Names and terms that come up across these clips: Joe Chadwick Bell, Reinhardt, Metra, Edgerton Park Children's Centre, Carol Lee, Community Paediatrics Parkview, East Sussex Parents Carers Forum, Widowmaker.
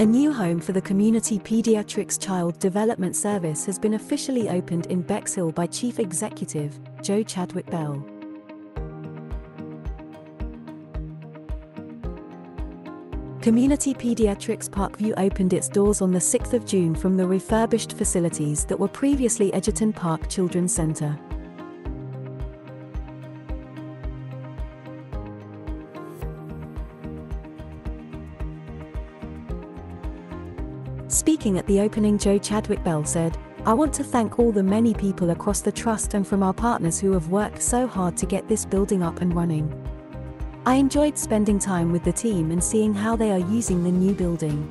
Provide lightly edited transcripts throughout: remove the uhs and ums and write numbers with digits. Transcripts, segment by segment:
A new home for the Community Paediatrics Child Development Service has been officially opened in Bexhill by Chief Executive, Joe Chadwick Bell. Community Paediatrics Parkview opened its doors on the 6th of June from the refurbished facilities that were previously Edgerton Park Children's Centre. Speaking at the opening, Joe Chadwick Bell said, "I want to thank all the many people across the Trust and from our partners who have worked so hard to get this building up and running. I enjoyed spending time with the team and seeing how they are using the new building.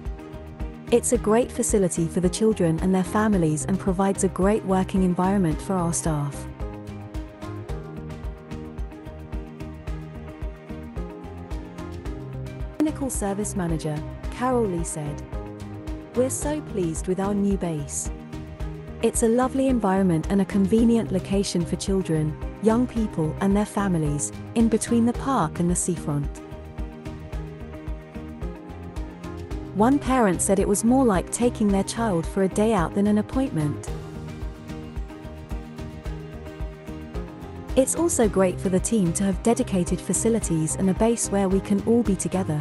It's a great facility for the children and their families and provides a great working environment for our staff." Clinical Service Manager, Carol Lee said, "We're so pleased with our new base. It's a lovely environment and a convenient location for children, young people and their families, in between the park and the seafront." One parent said it was more like taking their child for a day out than an appointment. "It's also great for the team to have dedicated facilities and a base where we can all be together.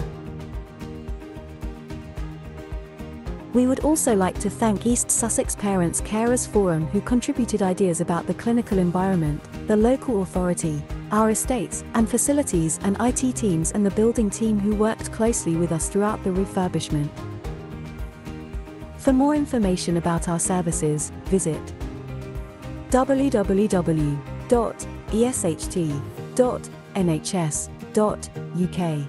We would also like to thank East Sussex Parents Carers Forum, who contributed ideas about the clinical environment, the local authority, our estates and facilities and IT teams, and the building team who worked closely with us throughout the refurbishment." For more information about our services, visit www.esht.nhs.uk.